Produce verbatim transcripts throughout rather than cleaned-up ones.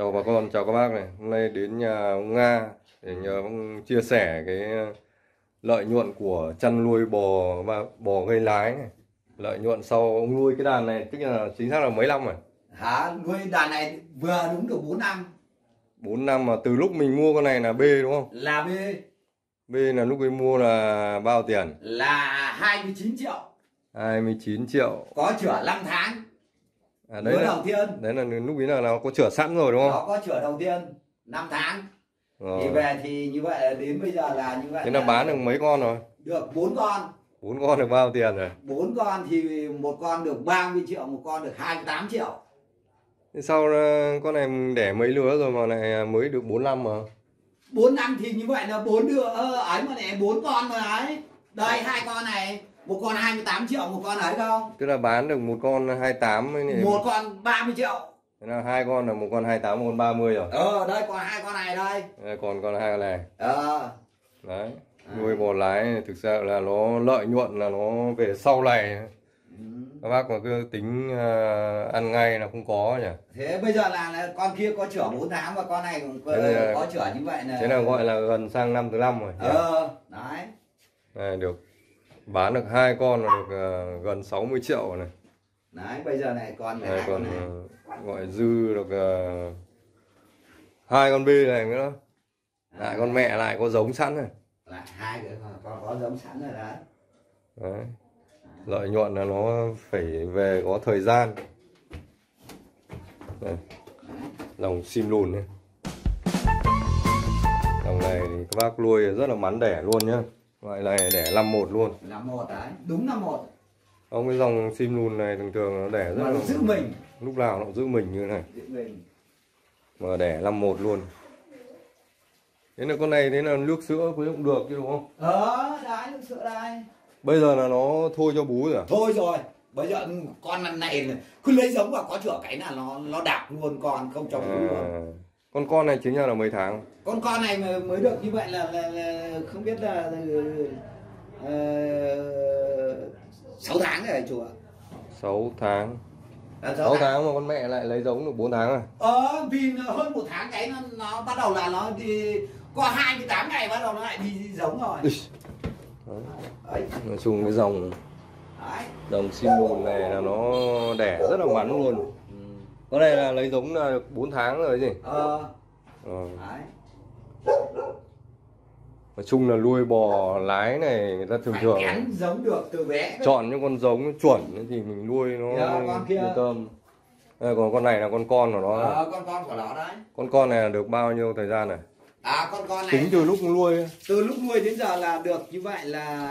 Chào bà con, chào các bác này. Hôm nay đến nhà ông Nga để nhờ ông chia sẻ cái lợi nhuận của chăn nuôi bò bò gây lái này. Lợi nhuận sau ông nuôi cái đàn này, tức là chính xác là mấy năm rồi? Hả? Nuôi đàn này vừa đúng được bốn năm. bốn năm mà từ lúc mình mua con này là B đúng không? Là B. B là lúc mình mua là bao tiền? Là hai mươi chín triệu. hai mươi chín triệu. Có chữa năm tháng. À, đấy là, đầu tiên đấy là lúc ý là nó có chữa sẵn rồi đúng không? Nó có chữa đầu tiên năm tháng rồi. Thì về thì như vậy đến bây giờ là như vậy. Thế là bán được mấy con rồi? Được bốn con. Bốn con được bao tiền rồi? Bốn con thì một con được ba mươi triệu, một con được hai mươi tám triệu. Thế sau con này đẻ mấy lứa rồi mà này mới được bốn năm mà bốn năm thì như vậy là bốn đứa ấy mà này bốn con rồi ấy. Đây hai con này, một con hai mươi tám triệu, một con ấy không? Tức là bán được một con hai mươi tám ấy này. Một con ba mươi triệu. Thế là hai con là một con hai mươi tám, một con ba mươi rồi. Ờ đây còn hai con này đây. Đây còn con hai con này. Ờ. Đấy, à. Nuôi bò lái thực ra là nó lợi nhuận là nó về sau này. Ừ. Các bác mà cứ tính ăn ngay là không có nhỉ. Thế bây giờ là con kia có chữa bốn tháng và con này cũng là, có chữa như vậy này. Thế là gọi là gần sang năm thứ năm rồi. Ờ, đấy. Này được bán được hai con là được uh, gần sáu mươi triệu này. Đấy, bây giờ này còn này, còn này. Uh, gọi dư được hai uh, con B này nữa. À, lại con mẹ lại có giống sẵn rồi. Lại hai cái con có giống sẵn rồi đấy. Đấy. Lợi nhuận là nó phải về có thời gian. Đây. Lòng sim lùn này. Lòng này thì các bác nuôi rất là mắn đẻ luôn nhá. Loại này đẻ năm một luôn. năm một đấy, đúng năm một. Ông cái dòng sim lùn này thường thường nó đẻ rất là giữ mình. Lúc nào nó cũng giữ mình như thế này. Giữ mình. Mà đẻ năm một luôn. Thế là con này thế là nước sữa cũng được chứ đúng không? Ờ, đấy nước sữa đây. Bây giờ là nó thôi cho bú rồi à? Thôi rồi. Bây giờ con này cứ lấy giống vào có chữa cái là nó nó đạp luôn con không cho bú à. Luôn. Con con này chính là mấy tháng? Con con này mà mới được như vậy là, là, là không biết là uh, sáu tháng rồi chú ạ. sáu tháng. À, sáu tháng mà con mẹ lại lấy giống được bốn tháng rồi. Ờ vì hơn một tháng cái nó, nó bắt đầu là nó đi qua hai mươi tám ngày bắt đầu nó lại đi giống rồi. Đấy. Nói chung cái dòng dòng sim lùn này là nó đẻ rất là mắn luôn. Con này là lấy giống là được bốn tháng rồi gì? Ờ. Ờ. Nói chung là nuôi bò lái này người ta thường phải thường giống được từ bé. Chọn những con giống chuẩn thì mình nuôi nó yên tâm. À, còn con này là con con của nó. Ờ, con con của nó đấy. Con con này là được bao nhiêu thời gian này? À con con này. Tính từ lúc nuôi. Từ lúc nuôi đến giờ là được như vậy là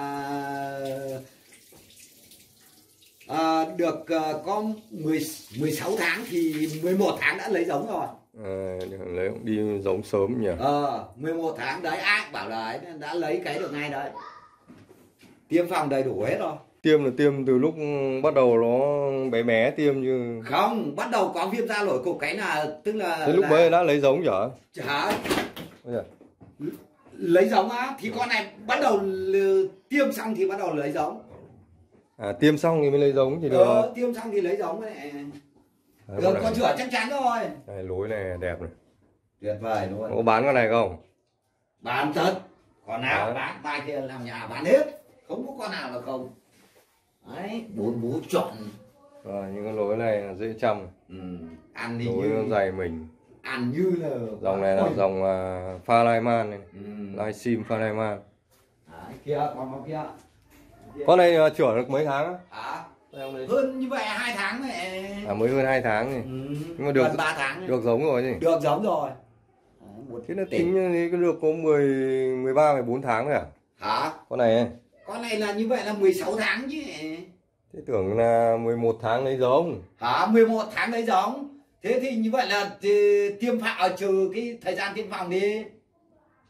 À, được uh, có mười, mười sáu tháng thì mười một tháng đã lấy giống rồi. À, lấy đi giống sớm nhỉ. Ờ, à, mười một tháng đấy ai bảo là ấy, đã lấy cái được ngay đấy. Tiêm phòng đầy đủ hết rồi. Tiêm là tiêm từ lúc bắt đầu nó bé bé tiêm như không, bắt đầu có viêm da nổi cục cái là tức là thế lúc là... mới đã lấy giống chở? Chả. Lấy giống á thì con này bắt đầu tiêm xong thì bắt đầu lấy giống. À, tiêm xong thì mới lấy giống thì được. Ờ, tiêm xong thì lấy giống này. Đấy, được, con chữa chắc chắn rồi. Đây, lối này đẹp này. Tuyệt vời luôn. Có bán con này không? Bán tất. Con nào đấy. Bán, ba kia làm nhà bán hết. Không có con nào là không. Đấy, bốn bố chọn. Rồi, những con lối này là dễ chăm. Ừ, ăn đi lối như... Lối dày mình. Ăn như là... Dòng này là Ôi. dòng uh, pha lai man này. Ừ. Lai sim pha lai man. Đấy, kia, con con kia. Con này chữa được mấy tháng á? À, hơn như vậy hai tháng này. À mới hơn hai tháng này. Ừ, nhưng mà được ba tháng. Được giống rồi gì? Được giống rồi. Thế nó tính thì được có mười, mười ba, mười bốn tháng rồi à? Hả? Con này. Con này là như vậy là mười sáu tháng chứ. Thế tưởng là mười một tháng lấy giống. Hả? mười một tháng lấy giống. Thế thì như vậy là tiêm phòng trừ cái thời gian tiêm phòng đi.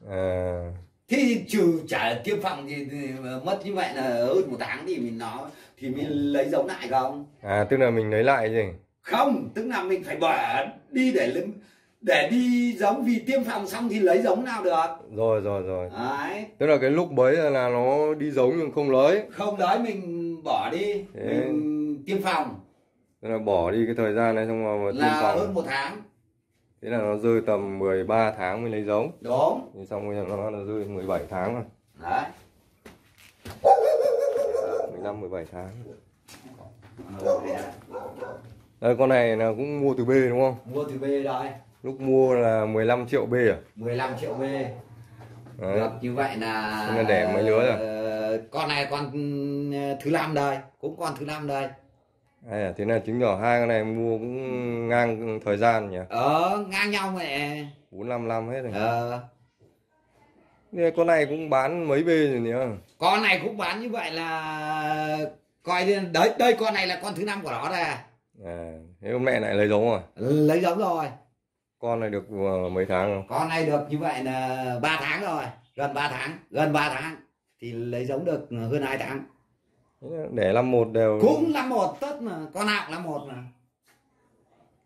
À thì trừ trả tiêm phòng thì, thì mất như vậy là hơn một tháng thì mình nó thì mình lấy giống lại không? À tức là mình lấy lại gì? Không, tức là mình phải bỏ đi để để đi giống vì tiêm phòng xong thì lấy giống nào được? Rồi rồi rồi. Đấy. Tức là cái lúc bấy là nó đi giống nhưng không lấy. Không lấy mình bỏ đi. Thế... mình tiêm phòng. Tức là bỏ đi cái thời gian này xong rồi tiêm phòng. Là hơn một tháng. Thế là nó rơi tầm mười ba tháng mới lấy giống. Đúng. Thì xong rồi nó, nó rơi mười bảy tháng rồi. Đấy. mười lăm mười bảy tháng. Đây con này là cũng mua từ B đúng không? Mua từ B đấy. Lúc mua là mười lăm triệu B à? mười lăm triệu B. Đấy. Được, như vậy là, là đẻ mấy lứa rồi. Con này con thứ năm đây, cũng con thứ năm đây. À, thế là chứng tỏ hai con này mua cũng ngang thời gian nhỉ? Ờ, ngang nhau mẹ. bốn năm năm hết rồi. Ờ. Con này cũng bán mấy B rồi nhỉ? Con này cũng bán như vậy là coi đấy, đây con này là con thứ năm của nó đây. À, thế hôm nay lại lấy giống rồi. Lấy giống rồi. Con này được mấy tháng không? Con này được như vậy là ba tháng rồi, gần ba tháng, gần ba tháng thì lấy giống được hơn hai tháng. Để năm một đều. Cũng năm một tất mà, con nào cũng năm một mà.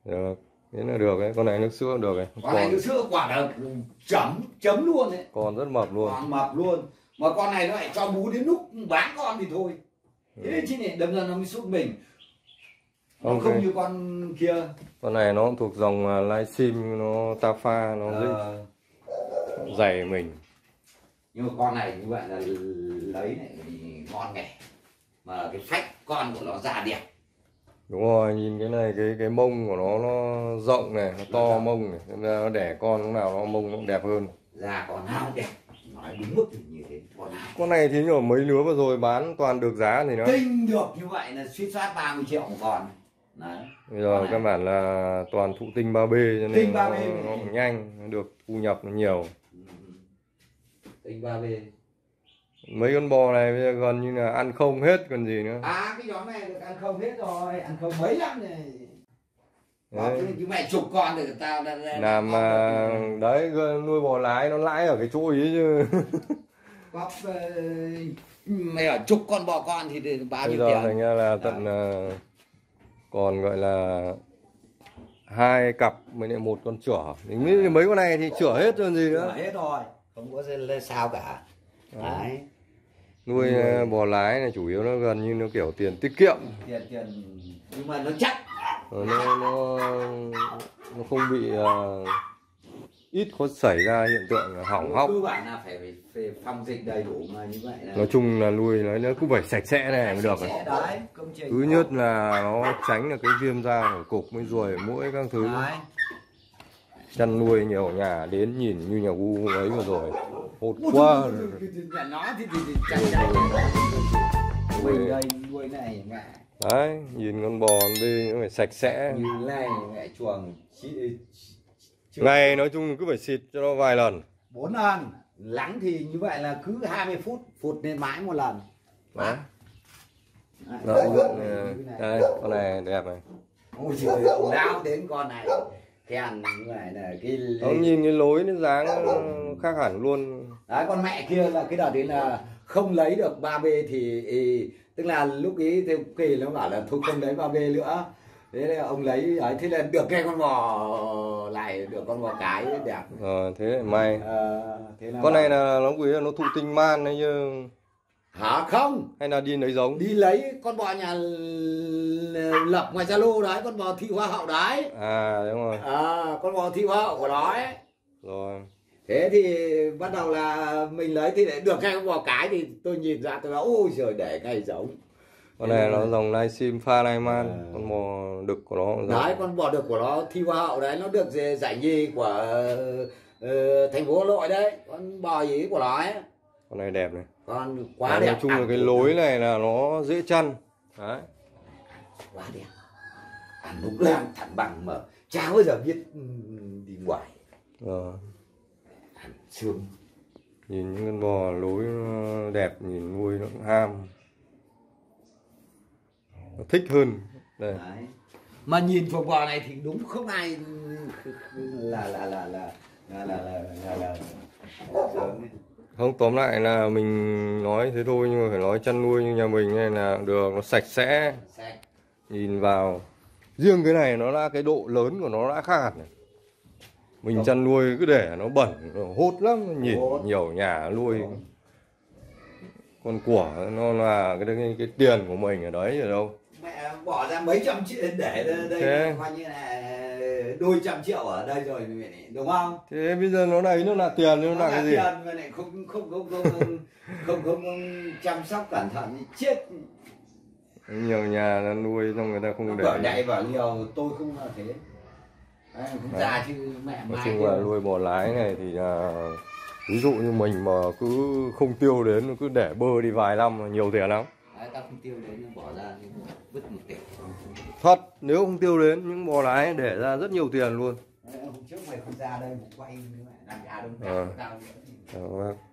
Được, thế là được đấy, con này nước sữa được đấy. Con, con này nước sữa quả là chấm chấm luôn đấy. Con rất mập luôn. Con mập luôn. Mà con này nó lại cho bú đến lúc bán con thì thôi. Thế ừ. Chứ này đâm ra nó mới sút mình. Okay. Không như con kia. Con này nó thuộc dòng livestream, nó ta pha, nó à... dày mình. Nhưng mà con này như vậy là lấy này ngon này. Mà cái phách con của nó ra đẹp. Đúng rồi, nhìn cái này, cái cái mông của nó nó rộng này, nó to mông này. Nên nó đẻ con lúc nào nó mông nó cũng đẹp hơn. Già con nào cũng đẹp. Nói đúng mức thì như thế. Con nào. Con này thì nhỏ mấy lứa vừa rồi bán toàn được giá thì nó. Tinh được như vậy là suýt soát ba mươi triệu một con. Đấy. Bây giờ các bạn là toàn thụ tinh ba B cho nên nó, nó nhanh, được thu nhập nhiều. Tinh ba B. Mấy con bò này bây giờ gần như là ăn không hết còn gì nữa. À cái nhóm này được ăn không hết rồi, ăn không mấy lắm này. Chứ mẹ chục con thì tao đã làm mà đấy, nuôi bò lái nó lãi ở cái chỗ ý chứ. Cóp mày ở chục con bò con thì bao nhiêu tiền? Bây giờ thành ra là tận uh, còn gọi là hai cặp mới lại một con chửa. Mấy, mấy con này thì chửa hết rồi gì nữa. Hết rồi, không có lên sao cả. Đấy. Nuôi ừ. Bò lái này chủ yếu nó gần như nó kiểu tiền tiết kiệm. Tiền tiền nhưng mà nó chắc. Nó nó nó không bị uh, ít có xảy ra hiện tượng hỏng hóc. Cơ bản là phải, phải phòng dịch đầy đủ mà như vậy này. Nói chung là nuôi nó nó cứ phải sạch sẽ này mới được rồi. Thứ nhất là nó tránh được cái viêm da của cục mới ruồi mũi các thứ. Đấy. Chăn nuôi nhiều nhà đến nhìn như nhà gu ấy vừa rồi. Hột quá. Đấy, nhìn con bò đi nó phải sạch sẽ. Ngày nói chung cứ phải xịt cho nó vài lần. Bốn lần. Lắng thì như vậy là cứ hai mươi phút phụt lên mãi một lần. Đấy. Đây, con này đẹp này. Ôi giời ơi, đến con này. Kèn là cái nó nhìn cái lối nó dáng khác hẳn luôn. Đấy con mẹ kia là cái đợt đấy là không lấy được ba B thì ý, tức là lúc ý thì kỳ nó bảo là thôi không lấy ba B nữa. Thế là ông lấy ấy, thế là được cái con bò lại, được con bò cái đẹp. Ờ à, thế lại may. À, thế là con này là nó quý là nó thụ tinh man đấy chứ. Hả không? Hay là đi lấy giống? Đi lấy con bò nhà Lập ngoài Zalo đấy, con bò Thị Hoa Hậu đấy. À đúng rồi. À con bò Thị Hoa Hậu của nó ấy. Rồi. Thế thì bắt đầu là mình lấy thì để được cái con bò cái thì tôi nhìn ra tôi nói ôi giời để ngay giống. Con này nó dòng livestream pha lai man, à. Con bò đực của nó. Đấy con bò đực của nó Thị Hoa Hậu đấy, nó được giải nhì của uh, thành phố Hà Nội đấy, con bò gì của nó ấy. Con này đẹp này. Con quá đấy, đẹp. Nói chung là cái lối này là nó dễ chăn. Đấy. Quá đẹp. Ăn đúng làm thẳng bằng mà chả bao giờ biết đi ngoài. Ờ. Ăn xương. Nhìn những con bò lối nó đẹp, nhìn nuôi nó cũng ham. Nó thích hơn. Đây. Đấy. Mà nhìn thuộc bò này thì đúng không ai là là là là là là là là, là... Không, tóm lại là mình nói thế thôi nhưng mà phải nói chăn nuôi như nhà mình này là được, nó sạch sẽ. Sạch. Nhìn vào. Riêng cái này nó là cái độ lớn của nó đã khác hẳn này. Mình đúng. Chăn nuôi cứ để nó bẩn, nó hốt lắm, nhìn hốt. Nhiều nhà nuôi. Con của nó là cái, cái, cái tiền của mình ở đấy ở đâu. Mẹ bỏ ra mấy trăm triệu để đây, đây coi như là đôi trăm triệu ở đây rồi này, đúng không? Thế bây giờ nó này nó là tiền, nó, nó là, là cái gì? Tiền mà này không không không không không, không không không chăm sóc cẩn thận thì chết. Nhiều nhà nó nuôi xong người ta không để. Bảo đại bảo nhiều tôi không là thế. À, cũng già chứ mẹ. Nói chung là nuôi bò lái này thì là ví dụ như mình mà cứ không tiêu đến, cứ để bơ đi vài năm nhiều tiền lắm. Ta không tiêu đến bỏ ra vứt một tiền. Thật, nếu không tiêu đến những bò lái để ra rất nhiều tiền luôn. Hôm trước mày không ra đây, quay làm gà đông.